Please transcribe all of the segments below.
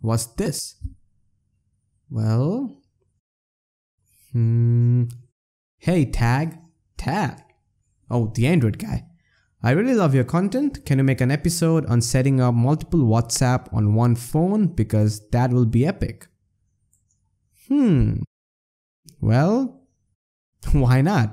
What's this? Well, hey, tag. Oh, the Android guy. I really love your content. Can you make an episode on setting up multiple WhatsApp on one phone? Because that will be epic. Well, why not?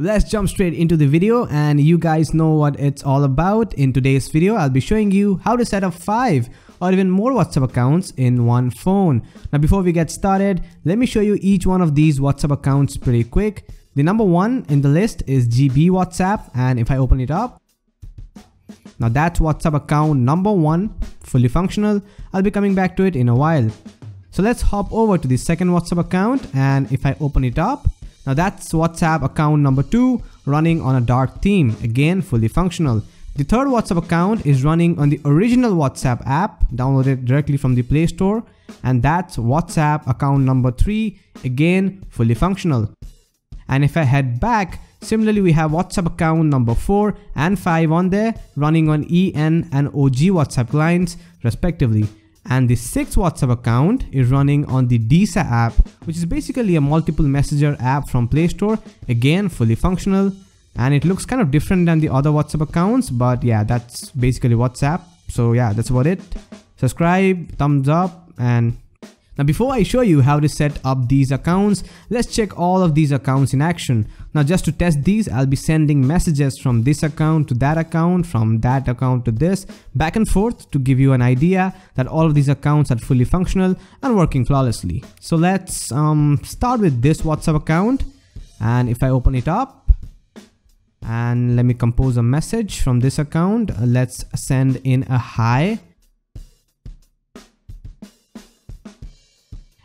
Let's jump straight into the video, and you guys know what it's all about. In today's video, I'll be showing you how to set up 5 or even more WhatsApp accounts in one phone. Now before we get started, let me show you each one of these WhatsApp accounts pretty quick. The number one in the list is GB WhatsApp, and if I open it up, now that's WhatsApp account number 1, fully functional. I'll be coming back to it in a while. So let's hop over to the second WhatsApp account, and if I open it up, now that's WhatsApp account number 2, running on a dark theme, again fully functional. The third WhatsApp account is running on the original WhatsApp app, downloaded directly from the Play Store, and that's WhatsApp account number 3, again fully functional. And if I head back, similarly we have WhatsApp account number 4 and 5 on there, running on EN and OG WhatsApp clients respectively. And the 6th WhatsApp account is running on the Disa app, which is basically a multiple messenger app from Play Store, again fully functional. And it looks kind of different than the other WhatsApp accounts, but yeah, that's basically WhatsApp. So yeah, that's about it. Subscribe, thumbs up, and... Now before I show you how to set up these accounts, let's check all of these accounts in action. Now just to test these, I'll be sending messages from this account to that account, from that account to this, back and forth, to give you an idea that all of these accounts are fully functional and working flawlessly. So let's start with this WhatsApp account, and if I open it up, and let me compose a message from this account. Let's send in a hi.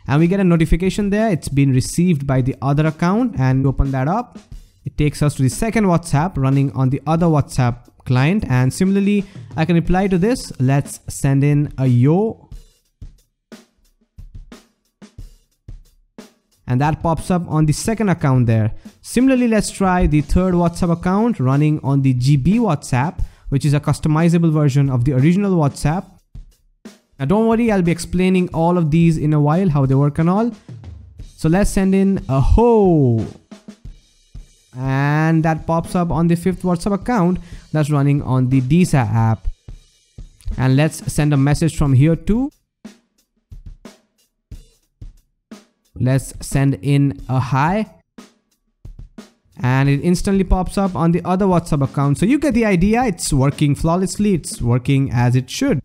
And we get a notification there, it's been received by the other account, and open that up. It takes us to the second WhatsApp running on the other WhatsApp client, and similarly I can reply to this. Let's send in a yo, and that pops up on the second account there. Similarly, let's try the third WhatsApp account running on the GB WhatsApp, which is a customizable version of the original WhatsApp. Now don't worry, I'll be explaining all of these in a while, how they work and all. So let's send in a ho, and that pops up on the 5th WhatsApp account that's running on the Disa app. And let's send a message from here too. Let's send in a hi, and it instantly pops up on the other WhatsApp account. So you get the idea, it's working flawlessly, it's working as it should.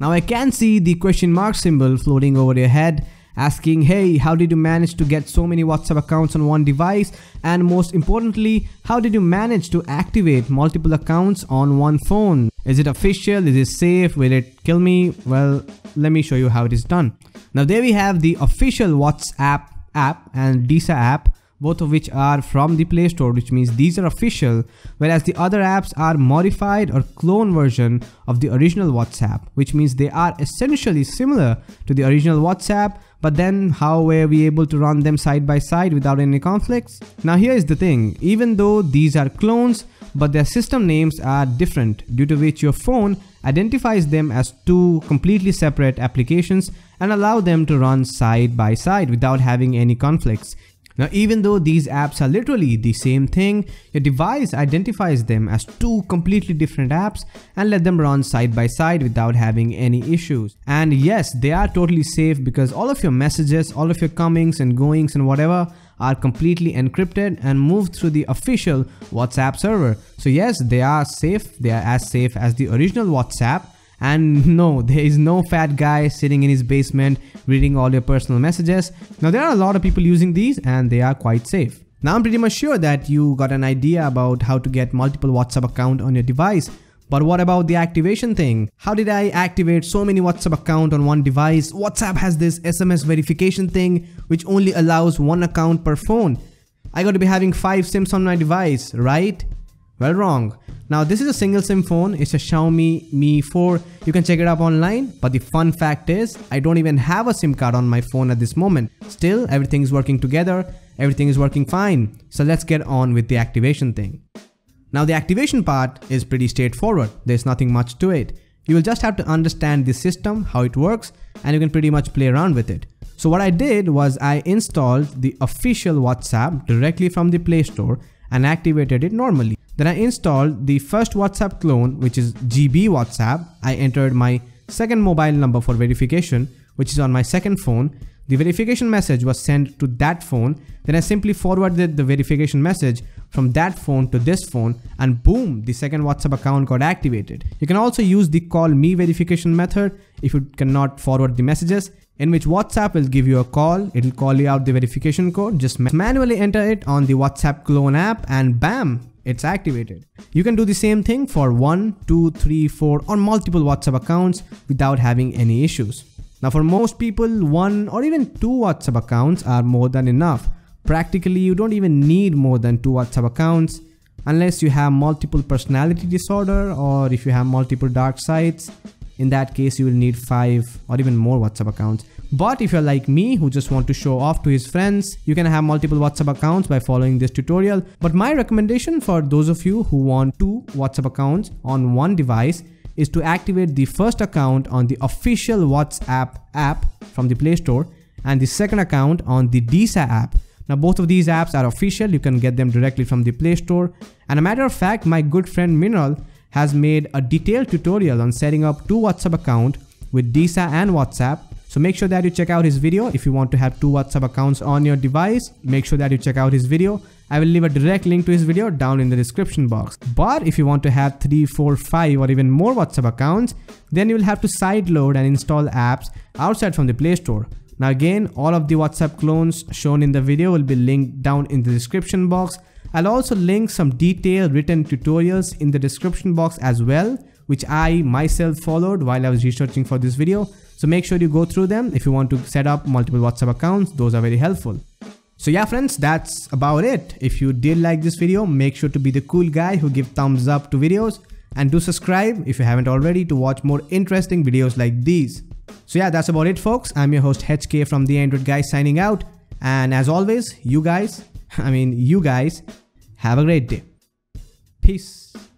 Now I can see the question mark symbol floating over your head asking, hey, how did you manage to get so many WhatsApp accounts on one device, and most importantly, how did you manage to activate multiple accounts on one phone? Is it official? Is it safe? Will it kill me? Well, let me show you how it is done. Now there we have the official WhatsApp app and Disa app, both of which are from the Play Store, which means these are official, whereas the other apps are modified or clone version of the original WhatsApp, which means they are essentially similar to the original WhatsApp, but then how were we able to run them side by side without any conflicts? Now here is the thing, even though these are clones, but their system names are different, due to which your phone identifies them as 2 completely separate applications and allow them to run side by side without having any conflicts. Now even though these apps are literally the same thing, your device identifies them as 2 completely different apps and let them run side by side without having any issues. And yes, they are totally safe because all of your messages, all of your comings and goings and whatever are completely encrypted and moved through the official WhatsApp server. So yes, they are safe, they are as safe as the original WhatsApp. And no, there is no fat guy sitting in his basement reading all your personal messages. Now there are a lot of people using these and they are quite safe. Now I'm pretty much sure that you got an idea about how to get multiple WhatsApp accounts on your device. But what about the activation thing? How did I activate so many WhatsApp accounts on one device? WhatsApp has this SMS verification thing which only allows 1 account per phone. I got to be having 5 SIMs on my device, right? Well, wrong. Now this is a single SIM phone. It's a Xiaomi Mi 4. You can check it up online. But the fun fact is, I don't even have a SIM card on my phone at this moment. Still, everything is working together. Everything is working fine. So let's get on with the activation thing. Now the activation part is pretty straightforward. There's nothing much to it. You will just have to understand the system, how it works, and you can pretty much play around with it. So what I did was I installed the official WhatsApp directly from the Play Store and activated it normally. Then I installed the first WhatsApp clone, which is GB WhatsApp. I entered my second mobile number for verification, which is on my second phone. The verification message was sent to that phone. Then I simply forwarded the verification message from that phone to this phone, and boom, the second WhatsApp account got activated. You can also use the call me verification method if you cannot forward the messages, in which WhatsApp will give you a call. It'll call you out the verification code. Just manually enter it on the WhatsApp clone app and bam, it's activated. You can do the same thing for 1, 2, 3, 4 or multiple WhatsApp accounts without having any issues. Now for most people, 1 or even 2 WhatsApp accounts are more than enough. Practically, you don't even need more than 2 WhatsApp accounts unless you have multiple personality disorder or if you have multiple dark sides. In that case, you will need 5 or even more WhatsApp accounts. But if you're like me who just want to show off to his friends, you can have multiple WhatsApp accounts by following this tutorial. But my recommendation for those of you who want 2 WhatsApp accounts on one device is to activate the first account on the official WhatsApp app from the Play Store and the second account on the Disa app. Now both of these apps are official. You can get them directly from the Play Store. And a matter of fact, my good friend Mineral has made a detailed tutorial on setting up 2 WhatsApp accounts with Disa and WhatsApp. So make sure that you check out his video. If you want to have 2 WhatsApp accounts on your device, make sure that you check out his video. I will leave a direct link to his video down in the description box. But if you want to have 3, 4, 5 or even more WhatsApp accounts, then you will have to sideload and install apps outside from the Play Store. Now again, all of the WhatsApp clones shown in the video will be linked down in the description box. I'll also link some detailed written tutorials in the description box as well, which I myself followed while I was researching for this video. So make sure you go through them if you want to set up multiple WhatsApp accounts. Those are very helpful. So yeah friends, that's about it. If you did like this video, make sure to be the cool guy who gives thumbs up to videos, and do subscribe if you haven't already to watch more interesting videos like these. So yeah, that's about it folks. I'm your host HK from The Android Guy signing out, and as always, you guys have a great day. Peace.